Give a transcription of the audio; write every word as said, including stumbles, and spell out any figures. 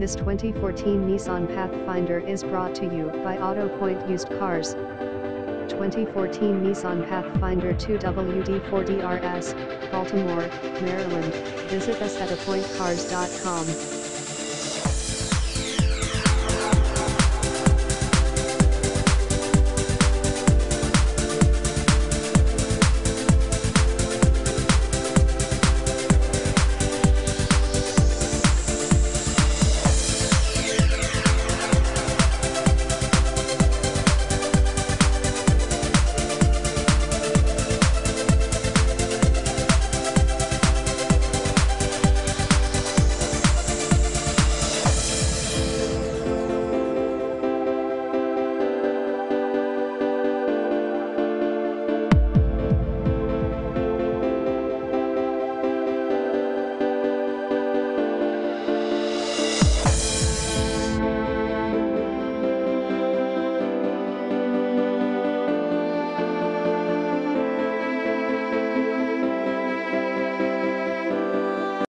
This twenty fourteen Nissan Pathfinder is brought to you by Auto Point Used Cars. twenty fourteen Nissan Pathfinder two W D four D R S, Baltimore, Maryland. Visit us at a point cars dot com.